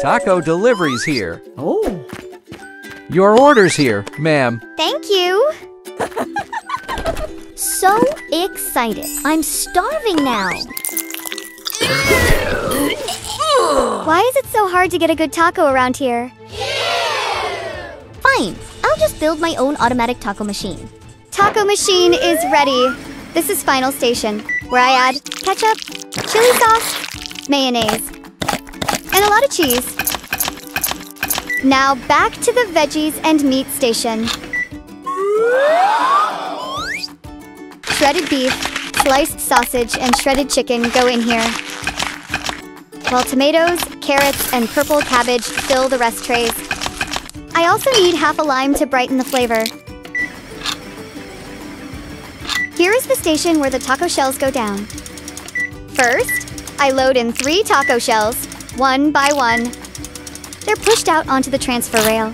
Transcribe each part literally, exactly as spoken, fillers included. Taco delivery's here. Oh. Your order's here, ma'am. Thank you. So excited. I'm starving now. Why is it so hard to get a good taco around here? Fine. I'll just build my own automatic taco machine. Taco machine is ready. This is final station, where I add ketchup, chili sauce, mayonnaise, and a lot of cheese. Now back to the veggies and meat station. Shredded beef, sliced sausage, and shredded chicken go in here. While tomatoes, carrots, and purple cabbage fill the rest trays. I also need half a lime to brighten the flavor. Here is the station where the taco shells go down. First, I load in three taco shells, one by one. They're pushed out onto the transfer rail.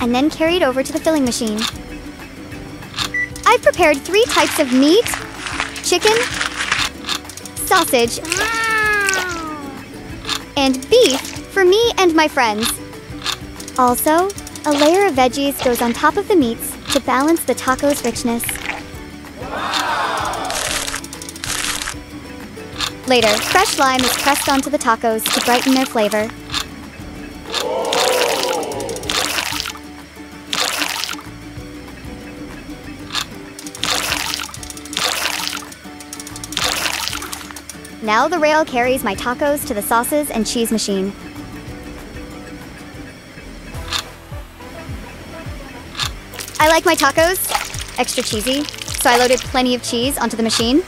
And then carried over to the filling machine. I've prepared three types of meat, chicken, sausage, and beef for me and my friends. Also, a layer of veggies goes on top of the meats to balance the taco's richness. Later, fresh lime is pressed onto the tacos to brighten their flavor. Now the rail carries my tacos to the sauces and cheese machine. I like my tacos extra cheesy, so I loaded plenty of cheese onto the machine.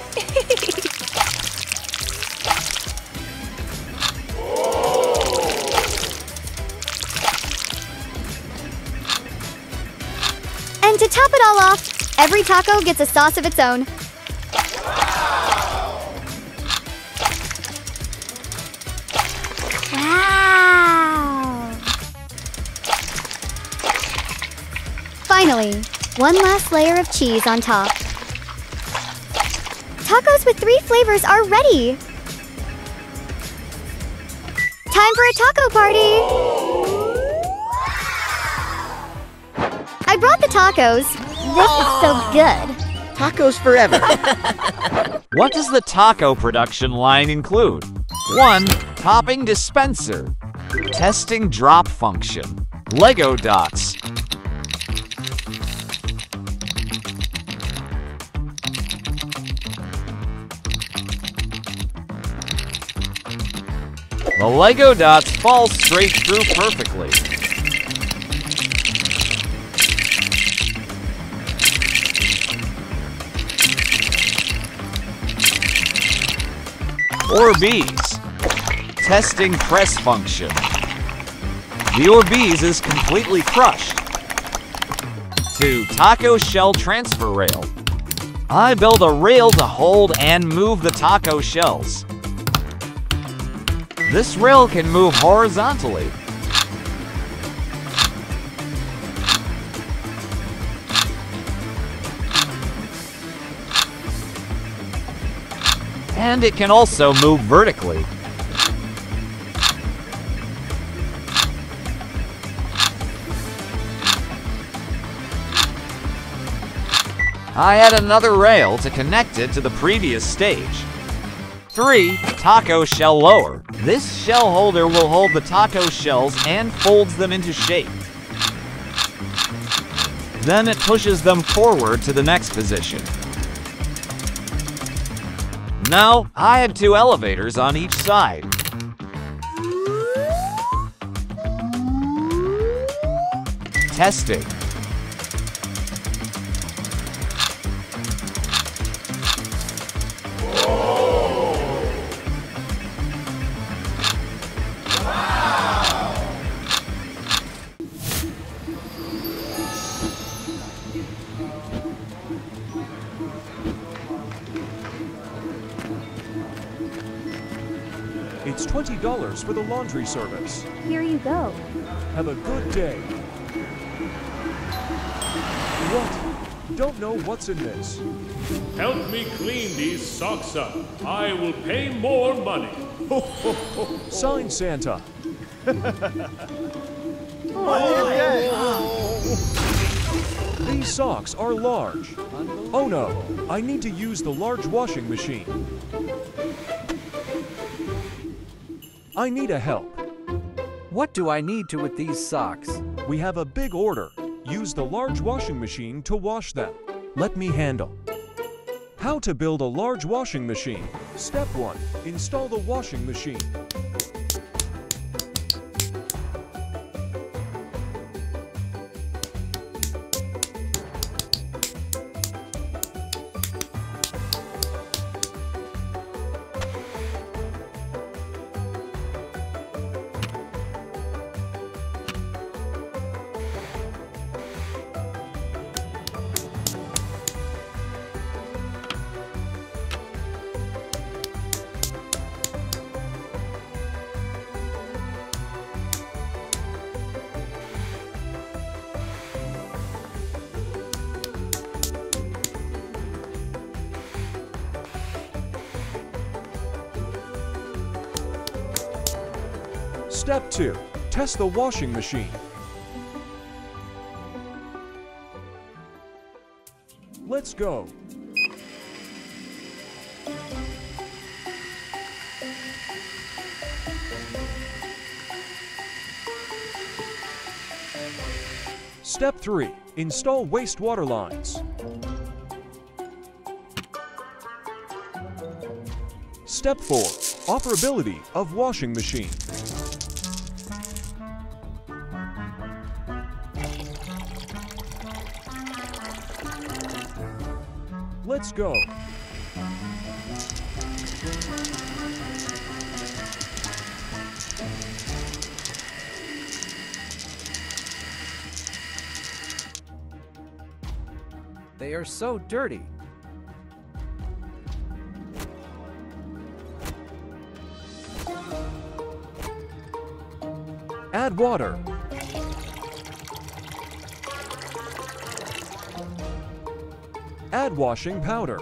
And to top it all off, every taco gets a sauce of its own. Finally, one last layer of cheese on top. Tacos with three flavors are ready! Time for a taco party! I brought the tacos. This is so good. Tacos forever. What does the taco production line include? one. Topping dispenser. Testing drop function. Lego dots. The Lego dots fall straight through perfectly. Orbeez. Testing press function. The Orbeez is completely crushed. two. Taco shell transfer rail. I build a rail to hold and move the taco shells. This rail can move horizontally. And it can also move vertically. I add another rail to connect it to the previous stage. three. Taco shell lower. This shell holder will hold the taco shells and folds them into shape. Then it pushes them forward to the next position. Now, I have two elevators on each side. Testing. It's twenty dollars for the laundry service. Here you go. Have a good day. What? Don't know what's in this. Help me clean these socks up. I will pay more money. Ho, ho, ho. Sign Santa. Oh, these socks are large. Oh no, I need to use the large washing machine. I need a help. What do I need to with these socks? We have a big order. Use the large washing machine to wash them. Let me handle. How to build a large washing machine. Step one, install the washing machine. Step two, test the washing machine. Let's go. Step three, install wastewater lines. Step four, operability of washing machine. Let's go. They are so dirty. Add water. Add washing powder.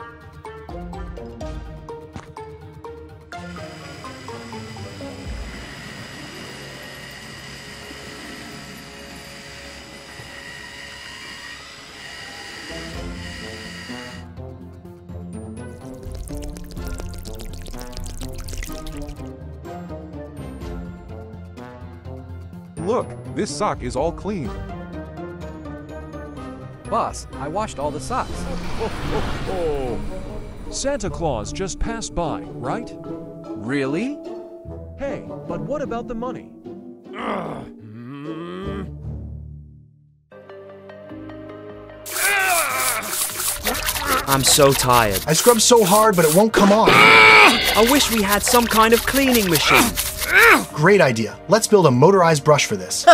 Look, this sock is all clean. Boss, I washed all the socks. Oh, oh, oh. Santa Claus just passed by, right? Really? Hey, but what about the money? Ugh. Mm. I'm so tired. I scrubbed so hard, but it won't come off. I wish we had some kind of cleaning machine. Great idea. Let's build a motorized brush for this.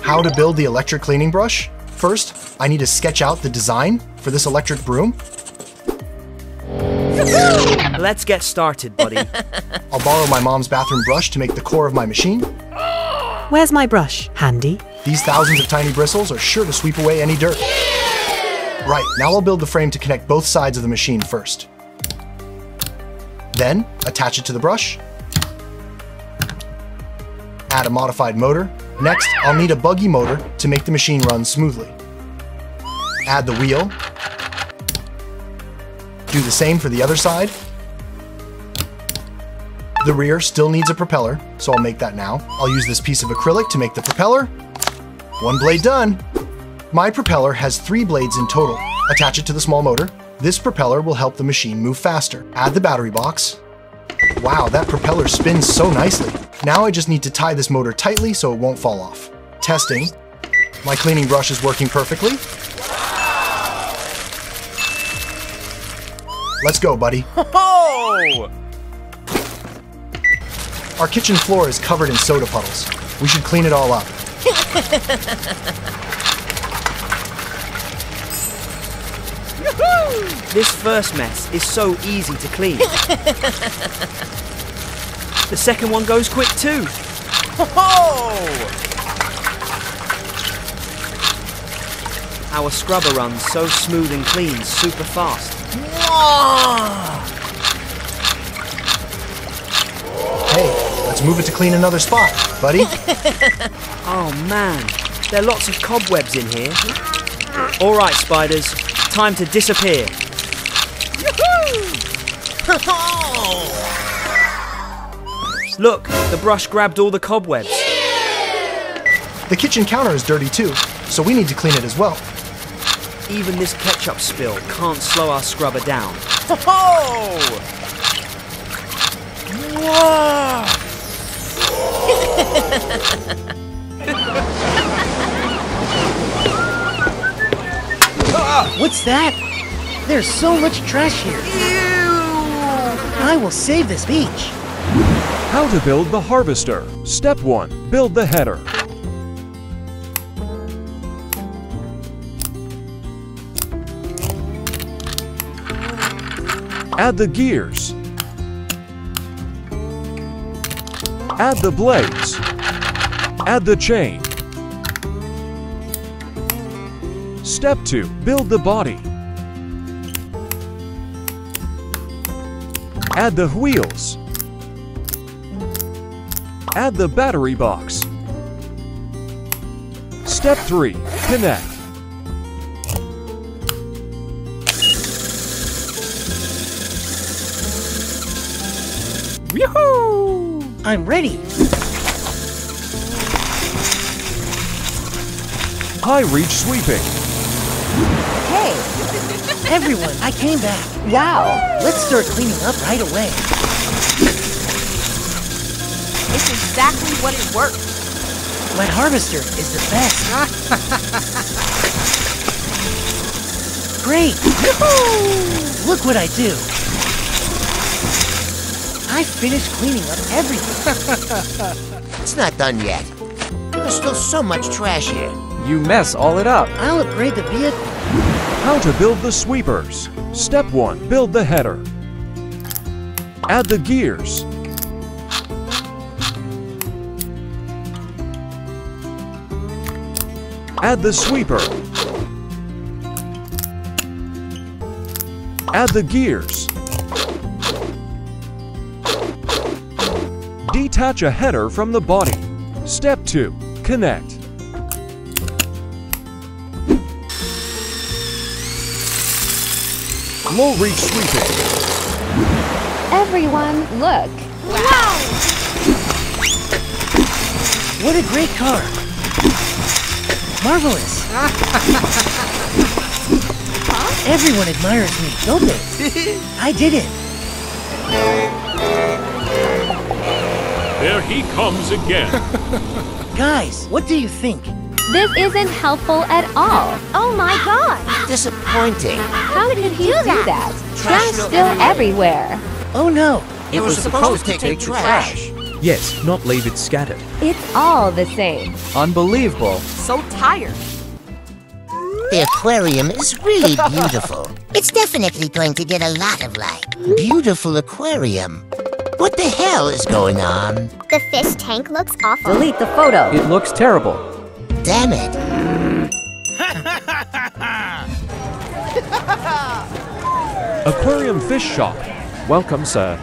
How to build the electric cleaning brush? First, I need to sketch out the design for this electric broom. Let's get started, buddy. I'll borrow my mom's bathroom brush to make the core of my machine. Where's my brush? Handy. These thousands of tiny bristles are sure to sweep away any dirt. Right, now I'll build the frame to connect both sides of the machine first. Then, attach it to the brush. Add a modified motor. Next, I'll need a buggy motor to make the machine run smoothly. Add the wheel. Do the same for the other side. The rear still needs a propeller, so I'll make that now. I'll use this piece of acrylic to make the propeller. One blade done! My propeller has three blades in total. Attach it to the small motor. This propeller will help the machine move faster. Add the battery box. Wow, that propeller spins so nicely. Now I just need to tie this motor tightly so it won't fall off. Testing. My cleaning brush is working perfectly. Let's go, buddy. Ho-ho! Our kitchen floor is covered in soda puddles. We should clean it all up. This first mess is so easy to clean. The second one goes quick too. Ho-ho! Our scrubber runs so smooth and clean, super fast. Hey, let's move it to clean another spot, buddy. Oh man, there are lots of cobwebs in here. All right, spiders, time to disappear. Look, the brush grabbed all the cobwebs. Yeah! The kitchen counter is dirty too, so we need to clean it as well. Even this ketchup spill can't slow our scrubber down. What's that? There's so much trash here. Ew. I will save this beach. How to build the harvester. Step one. Build the header. Add the gears. Add the blades. Add the chain. Step two. Build the body. Add the wheels. Add the battery box. Step three. Connect. Yoo-hoo! I'm ready! High-reach sweeping. Hey! Everyone, I came back. Wow! Let's start cleaning up right away. It's exactly what it works. My harvester is the best. Great! Yoo-hoo! Look what I do. I finished cleaning up everything. It's not done yet. There's still so much trash here. You mess all it up. I'll upgrade the vehicle. How to build the sweepers. Step one. Build the header. Add the gears. Add the sweeper. Add the gears. Detach a header from the body. Step two. Connect. Low-reach sweeping. Everyone, look. Wow! What a great car. Marvelous. Huh? Everyone admires me, don't they? I did it. There he comes again. Guys, what do you think? This isn't helpful at all. Oh my god. Disappointing. How did, did he do that? Do that? Trash still everywhere. Oh no. It, it was, was supposed, supposed to take, to take the trash. trash. Yes, not leave it scattered. It's all the same. Unbelievable. So tired. The aquarium is really beautiful. It's definitely going to get a lot of light. Beautiful aquarium. What the hell is going on? The fish tank looks awful. Delete the photo. It looks terrible. Damn it. Aquarium Fish Shop. Welcome, sir.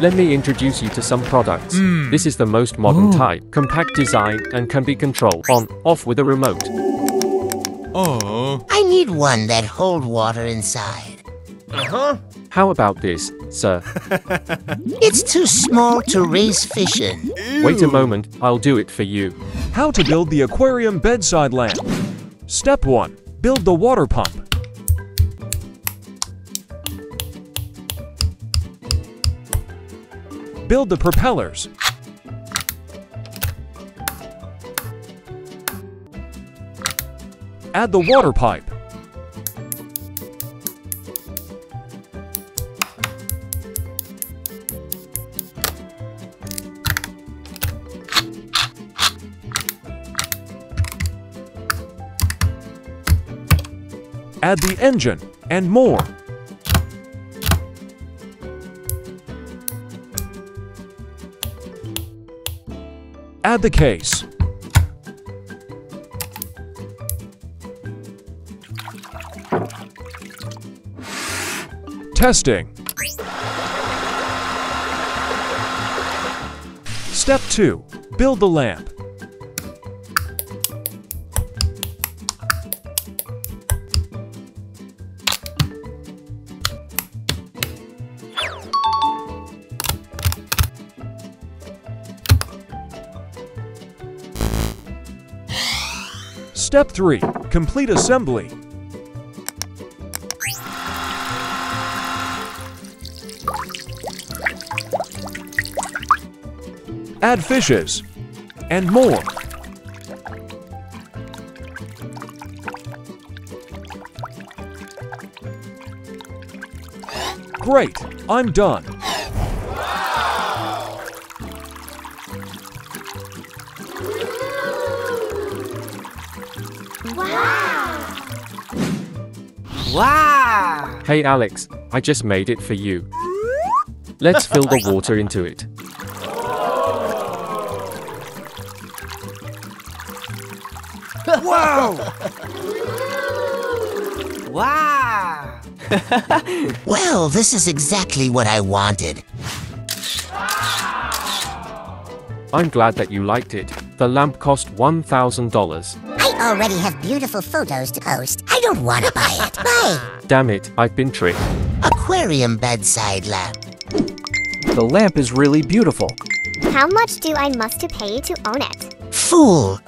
Let me introduce you to some products. Mm. This is the most modern Ooh. type. Compact design and can be controlled on, off with a remote. Oh. I need one that holds water inside. Uh-huh. How about this, sir? It's too small to raise fish in. Ew. Wait a moment, I'll do it for you. How to build the aquarium bedside lamp. Step one. Build the water pump. Build the propellers. Add the water pipe. Add the engine, and more. Add the case. Testing. Step two. Build the lamp. Step three. Complete assembly. Add fishes and more. Great, I'm done. Wow. Wow. Wow. Hey Alex, I just made it for you. Let's fill the water into it. Wow! Wow! Well, this is exactly what I wanted. I'm glad that you liked it. The lamp cost one thousand dollars. I already have beautiful photos to post. I don't want to buy it. Bye! Damn it, I've been tricked. Aquarium bedside lamp. The lamp is really beautiful. How much do I must to pay to own it? Fool!